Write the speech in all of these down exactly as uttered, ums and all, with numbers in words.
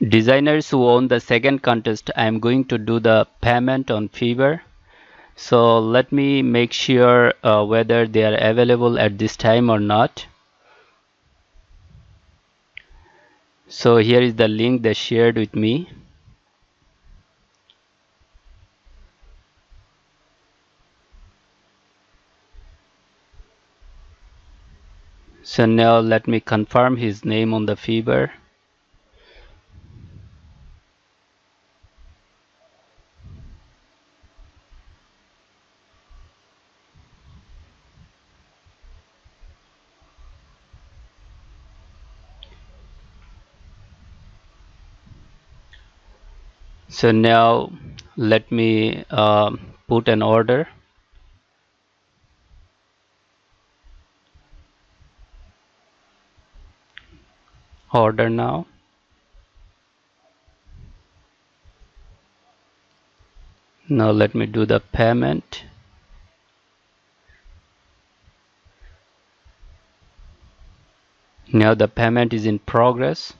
designers who won the second contest, I am going to do the payment on Fiverr. So let me make sure uh, whether they are available at this time or not. So here is the link they shared with me. So now let me confirm his name on the Fiverr. So now let me uh, put an order. Order now. Now let me do the payment. Now the payment is in progress.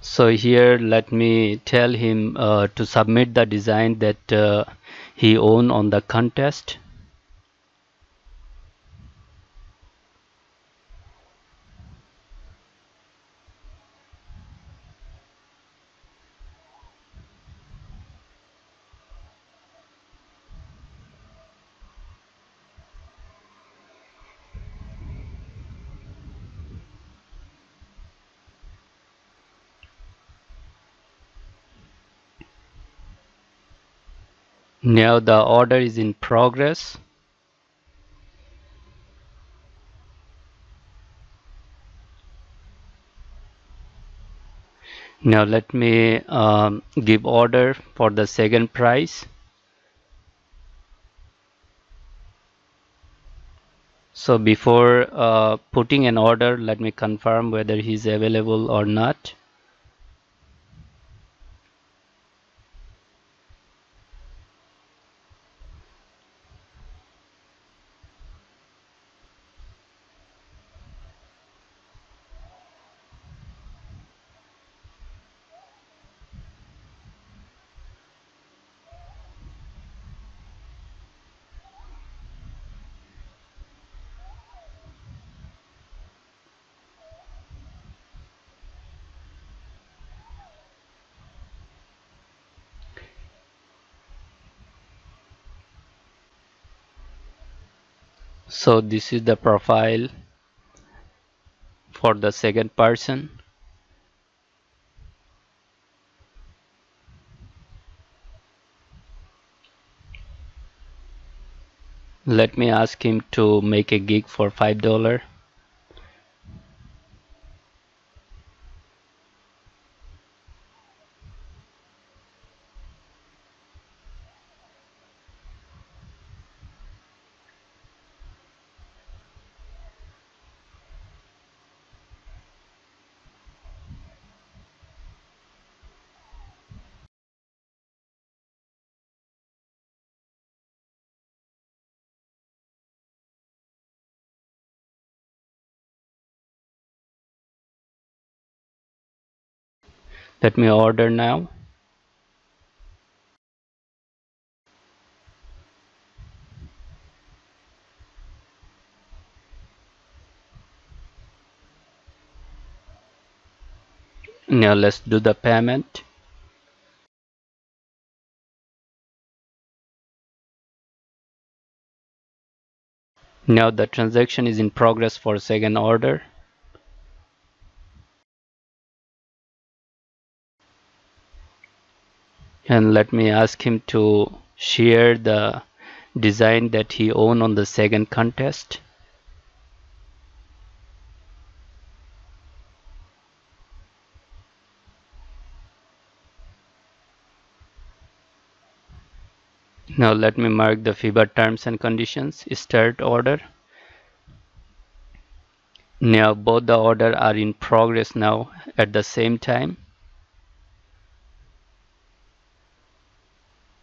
So here let me tell him uh, to submit the design that uh, he won on the contest. Now the order is in progress. Now let me um, give order for the second prize. So before uh, putting an order, let me confirm whether he's available or not. So this is the profile for the second person. Let me ask him to make a gig for five dollars. Let me order now. Now let's do the payment. Now the transaction is in progress for second order. And let me ask him to share the design that he won on the second contest. Now let me mark the Fiverr terms and conditions, start order. Now both the orders are in progress now at the same time.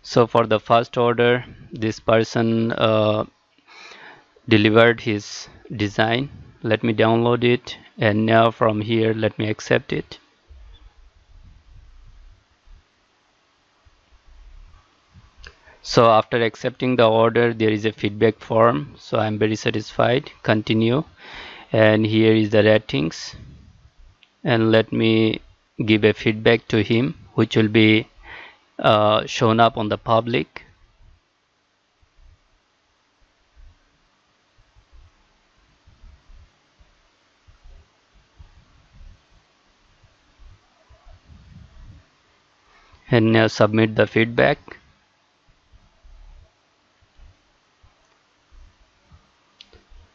So for the first order, this person uh, delivered his design. Let me download it, and now from here let me accept it. So after accepting the order, there is a feedback form, so I'm very satisfied. Continue, and here is the ratings, and let me give a feedback to him, which will be uh, shown up on the public. And now submit the feedback.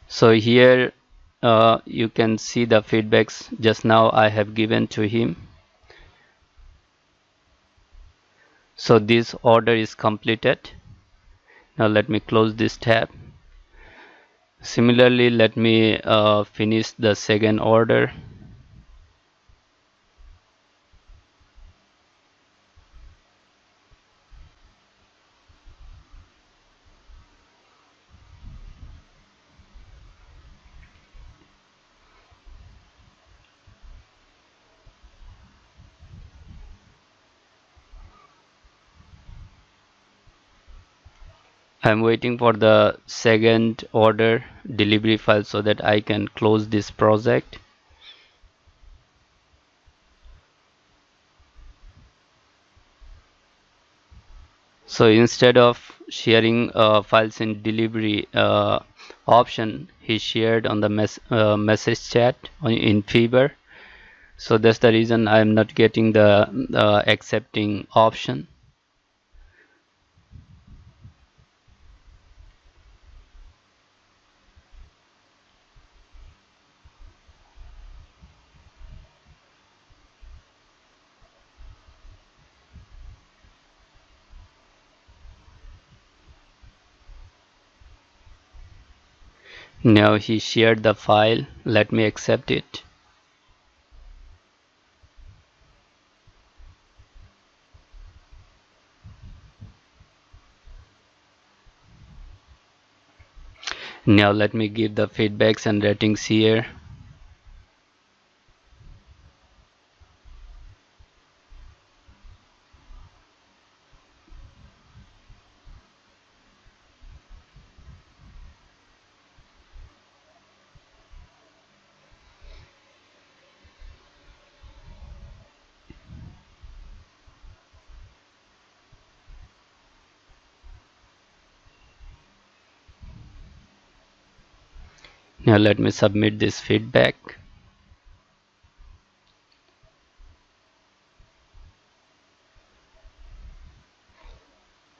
So here uh, you can see the feedbacks just now I have given to him. So this order is completed. Now let me close this tab. Similarly, let me uh, finish the second order. I'm waiting for the second order delivery file so that I can close this project. So instead of sharing uh, files in delivery uh, option, he shared on the mes uh, message chat on, in Fiverr. So that's the reason I'm not getting the uh, accepting option. Now he shared the file. Let me accept it. Now let me give the feedbacks and ratings here. Now let me submit this feedback.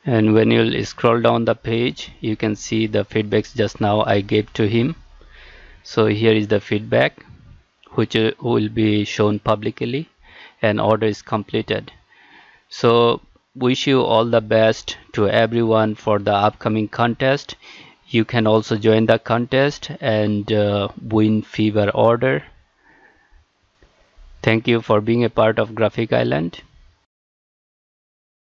And when you'll scroll down the page, you can see the feedbacks just now I gave to him. So here is the feedback, which will be shown publicly, and order is completed. So wish you all the best to everyone for the upcoming contest. You can also join the contest and uh, win Fiverr order. Thank you for being a part of Graphic Island.